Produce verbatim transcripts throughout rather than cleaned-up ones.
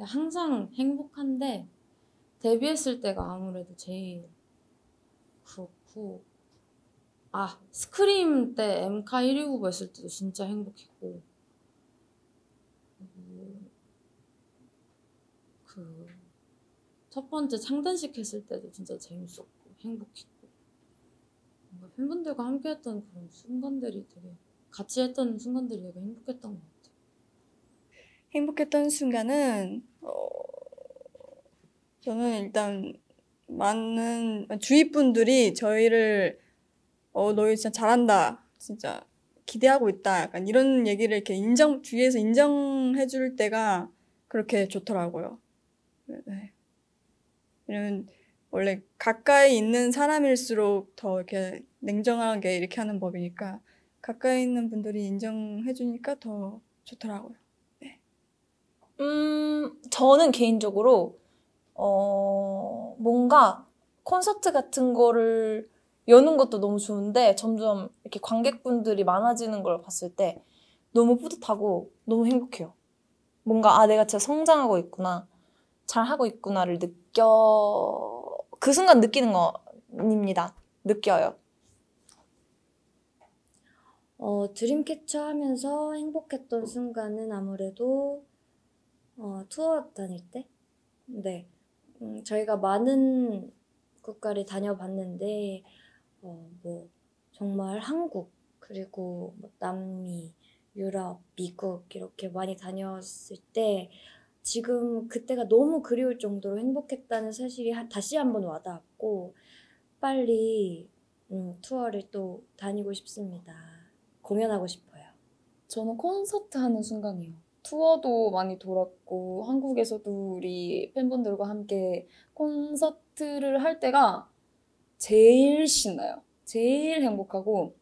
항상 행복한데 데뷔했을 때가 아무래도 제일 그렇고, 아 스크림 때 엠카 일이구구 했을 때도 진짜 행복했고, 그 첫 번째 창단식 했을 때도 진짜 재밌었고 행복했고, 뭔가 팬분들과 함께 했던 그런 순간들이 되게, 같이 했던 순간들이 되게 행복했던 것 같아요. 행복했던 순간은 어... 저는 일단 많은 주위 분들이 저희를 어 너희 진짜 잘한다, 진짜 기대하고 있다, 약간 이런 얘기를 이렇게 인정, 주위에서 인정해줄 때가 그렇게 좋더라고요. 네. 왜냐면 원래 가까이 있는 사람일수록 더 이렇게 냉정하게 이렇게 하는 법이니까 가까이 있는 분들이 인정해주니까 더 좋더라고요. 네. 음, 저는 개인적으로 어, 뭔가 콘서트 같은 거를 여는 것도 너무 좋은데 점점 이렇게 관객분들이 많아지는 걸 봤을 때 너무 뿌듯하고 너무 행복해요. 뭔가 아 내가 진짜 성장하고 있구나, 잘하고 있구나를 느껴... 그 순간 느끼는 거입니다. 느껴요. 어, 드림캐쳐 하면서 행복했던 순간은 아무래도 어, 투어 다닐 때? 네. 음, 저희가 많은 국가를 다녀봤는데 어, 뭐 정말 한국, 그리고 뭐 남미, 유럽, 미국 이렇게 많이 다녔을 때 지금 그때가 너무 그리울 정도로 행복했다는 사실이 다시 한번 와닿았고, 빨리 음, 투어를 또 다니고 싶습니다. 공연하고 싶어요. 저는 콘서트 하는 순간이요. 투어도 많이 돌았고 한국에서도 우리 팬분들과 함께 콘서트를 할 때가 제일 신나요. 제일 행복하고,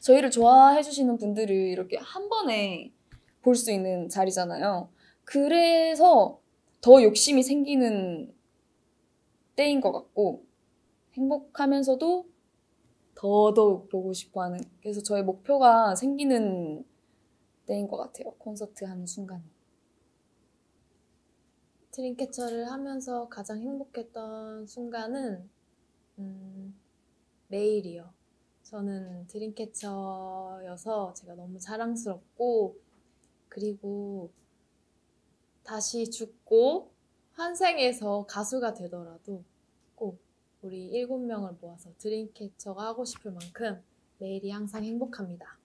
저희를 좋아해 주시는 분들을 이렇게 한 번에 볼 수 있는 자리잖아요. 그래서 더 욕심이 생기는 때인 것 같고, 행복하면서도 더더욱 보고 싶어하는, 그래서 저의 목표가 생기는 때인 것 같아요. 콘서트 하는 순간이. 드림캐쳐를 하면서 가장 행복했던 순간은 음, 매일이요. 저는 드림캐쳐여서 제가 너무 자랑스럽고, 그리고 다시 죽고 환생해서 가수가 되더라도 꼭 우리 일곱 명을 모아서 드림캐쳐가 하고 싶을 만큼 매일이 항상 행복합니다.